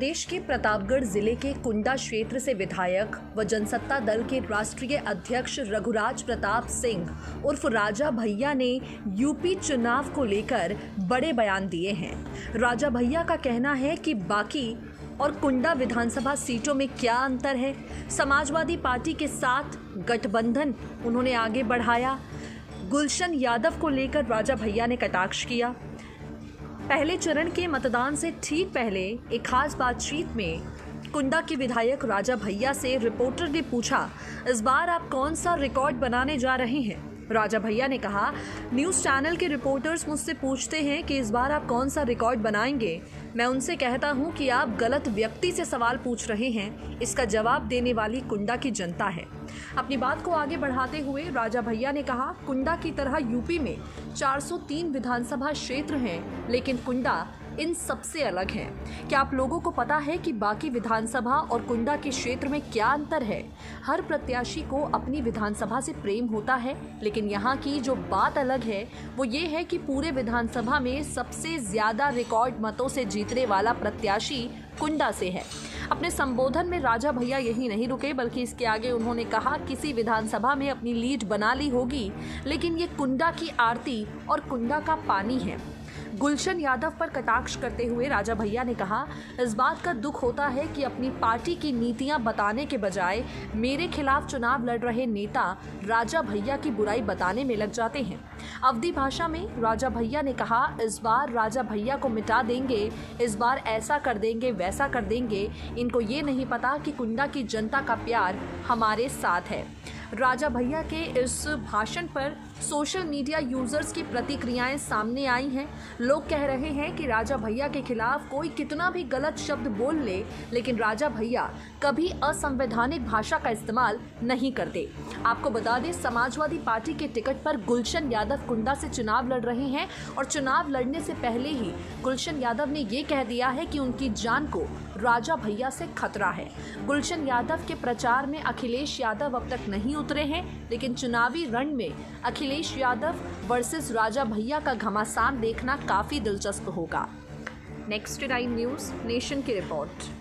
प्रदेश के प्रतापगढ़ जिले के कुंडा क्षेत्र से विधायक व जनसत्ता दल के राष्ट्रीय अध्यक्ष रघुराज प्रताप सिंह उर्फ राजा भैया ने यूपी चुनाव को लेकर बड़े बयान दिए हैं। राजा भैया का कहना है कि बाकी और कुंडा विधानसभा सीटों में क्या अंतर है। समाजवादी पार्टी के साथ गठबंधन उन्होंने आगे बढ़ाया। गुलशन यादव को लेकर राजा भैया ने कटाक्ष किया। पहले चरण के मतदान से ठीक पहले एक खास बातचीत में कुंडा के विधायक राजा भैया से रिपोर्टर ने पूछा, इस बार आप कौन सा रिकॉर्ड बनाने जा रहे हैं। राजा भैया ने कहा, न्यूज़ चैनल के रिपोर्टर्स मुझसे पूछते हैं कि इस बार आप कौन सा रिकॉर्ड बनाएंगे। मैं उनसे कहता हूं कि आप गलत व्यक्ति से सवाल पूछ रहे हैं। इसका जवाब देने वाली कुंडा की जनता है। अपनी बात को आगे बढ़ाते हुए राजा भैया ने कहा, कुंडा की तरह यूपी में 403 विधानसभा क्षेत्र हैं, लेकिन कुंडा इन सबसे अलग है। क्या आप लोगों को पता है कि बाकी विधानसभा और कुंडा के क्षेत्र में क्या अंतर है। हर प्रत्याशी को अपनी विधानसभा से प्रेम होता है, लेकिन यहाँ की जो बात अलग है वो ये है कि पूरे विधानसभा में सबसे ज़्यादा रिकॉर्ड मतों से जीतने वाला प्रत्याशी कुंडा से है। अपने संबोधन में राजा भैया यही नहीं रुके, बल्कि इसके आगे उन्होंने कहा, किसी विधानसभा में अपनी लीड बना ली होगी, लेकिन ये कुंडा की आरती और कुंडा का पानी है। गुलशन यादव पर कटाक्ष करते हुए राजा भैया ने कहा, इस बात का दुख होता है कि अपनी पार्टी की नीतियां बताने के बजाय मेरे खिलाफ चुनाव लड़ रहे नेता राजा भैया की बुराई बताने में लग जाते हैं। अवधी भाषा में राजा भैया ने कहा, इस बार राजा भैया को मिटा देंगे, इस बार ऐसा कर देंगे, वैसा कर देंगे। इनको ये नहीं पता कि कुंडा की जनता का प्यार हमारे साथ है। राजा भैया के इस भाषण पर सोशल मीडिया यूजर्स की प्रतिक्रियाएं सामने आई हैं। लोग कह रहे हैं कि राजा भैया के खिलाफ कोई कितना भी गलत शब्द बोल ले, लेकिन राजा भैया कभी असंवैधानिक भाषा का इस्तेमाल नहीं करते। आपको बता दें, समाजवादी पार्टी के टिकट पर गुलशन यादव कुंडा से चुनाव लड़ रहे हैं और चुनाव लड़ने से पहले ही गुलशन यादव ने ये कह दिया है कि उनकी जान को राजा भैया से खतरा है। गुलशन यादव के प्रचार में अखिलेश यादव अब तक नहीं उतरे हैं, लेकिन चुनावी रण में अखिलेश यादव वर्सेस राजा भैया का घमासान देखना काफी दिलचस्प होगा। नेक्स्ट 9 न्यूज नेशन की रिपोर्ट।